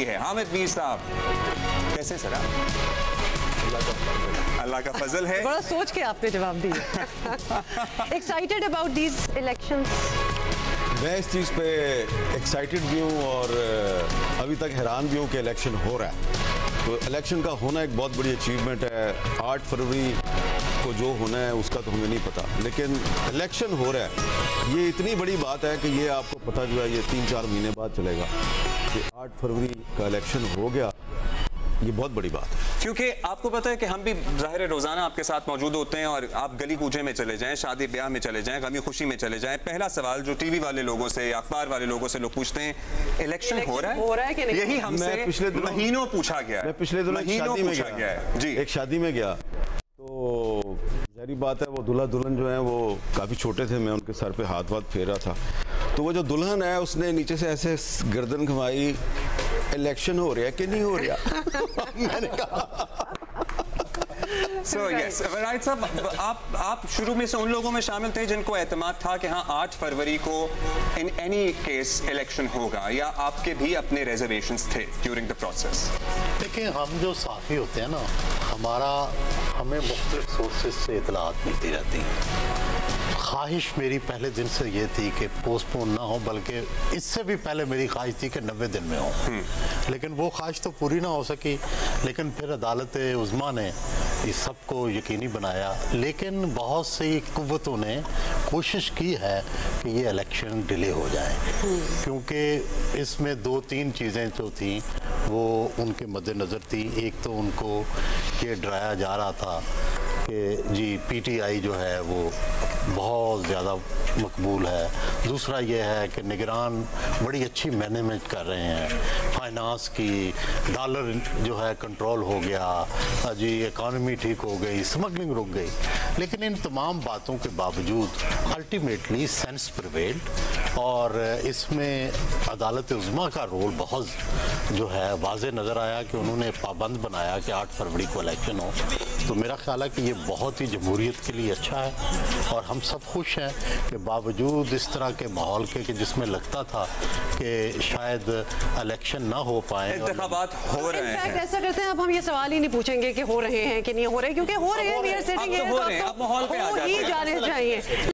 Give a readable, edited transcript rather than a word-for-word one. जाती है। हामिद मीर साहब कैसे सर आप? अल्लाह का फजल है। बड़ा सोच के आपने जवाब दिया। Excited about these elections? मैं इस चीज़ पे एक्साइटेड भी हूँ और अभी तक हैरान भी हूँ कि इलेक्शन हो रहा है। तो इलेक्शन का होना एक बहुत बड़ी अचीवमेंट है। 8 फरवरी को जो होना है उसका तो हमें नहीं पता, लेकिन इलेक्शन हो रहा है ये इतनी बड़ी बात है कि ये आपको पता जो है ये 3-4 महीने बाद चलेगा कि 8 फरवरी का इलेक्शन हो गया। ये बहुत बड़ी बात है क्योंकि आपको पता है कि हम भी ज़ाहिर रोज़ाना आपके साथ मौजूद होते हैं और आप गली कूचे में चले जाएं, शादी ब्याह में चले जाएं, गमी खुशी में चले जाएं, पहला सवाल जो टीवी वाले लोगों से, अखबार वाले लोगों से लोग पूछते हैं इलेक्शन हो रहा है कि नहीं? यही हमसे पिछले महीनों पूछा गया है, पिछले दिनों। एक शादी में गया तो ज़ाहिर बात है वो दूल्हा दुल्हन जो है वो काफ़ी छोटे थे, मैं उनके सर पर हाथ वाथ फेर रहा था तो वो जो दुल्हन है उसने नीचे से ऐसे गर्दन घुमाई इलेक्शन हो रहा है कि नहीं हो रहा। मैंने कहा So yes, right साहब, आप शुरू में से उन लोगों में शामिल थे जिनको एतमाद था कि हाँ 8 फरवरी को इन एनी केस इलेक्शन होगा, या आपके भी अपने रिजर्वेशंस थे ड्यूरिंग द प्रोसेस? देखिए हम जो साफ़ी होते हैं ना, हमें मुख्तलिफ सोर्सेज से इतलात मिलती रहती है। ख्वाहिश मेरी पहले दिन से ये थी कि पोस्टपोन ना हो, बल्कि इससे भी पहले मेरी ख्वाहिश थी कि 90 दिन में हो, लेकिन वो ख्वाहिश तो पूरी ना हो सकी। लेकिन फिर अदालत उज़्मा ने इस सबको यकीनी बनाया, लेकिन बहुत सी कुव्वतों ने कोशिश की है कि ये इलेक्शन डिले हो जाए क्योंकि इसमें 2-3 चीज़ें जो थी वो उनके मद्देनज़र थी। एक तो उनको ये डराया जा रहा था कि जी PTI जो है वो बहुत ज़्यादा मकबूल है। दूसरा ये है कि निगरान बड़ी अच्छी मैनेजमेंट कर रहे हैं फाइनेंस की, डॉलर जो है कंट्रोल हो गया जी, इकॉनमी ठीक हो गई, स्मगलिंग रुक गई। लेकिन इन तमाम बातों के बावजूद अल्टीमेटली सेंस प्रिवेल्ड और इसमें अदालत उज़्मा का रोल बहुत जो है वाज़े नज़र आया कि उन्होंने पाबंद बनाया कि 8 फरवरी को इलेक्शन हो। तो मेरा ख्याल है कि ये बहुत ही जमहूरियत के लिए अच्छा है और हम सब खुश हैं कि बावजूद इस तरह के माहौल के कि जिसमें लगता था कि शायद इलेक्शन ना हो पाए। इंतखाबात हो रहे हैं। ऐसा करते हैं अब हम ये सवाल ही नहीं पूछेंगे कि हो रहे हैं कि नहीं हो रहे, क्योंकि हो रहे हैं, माहौल पे आ जाते हैं।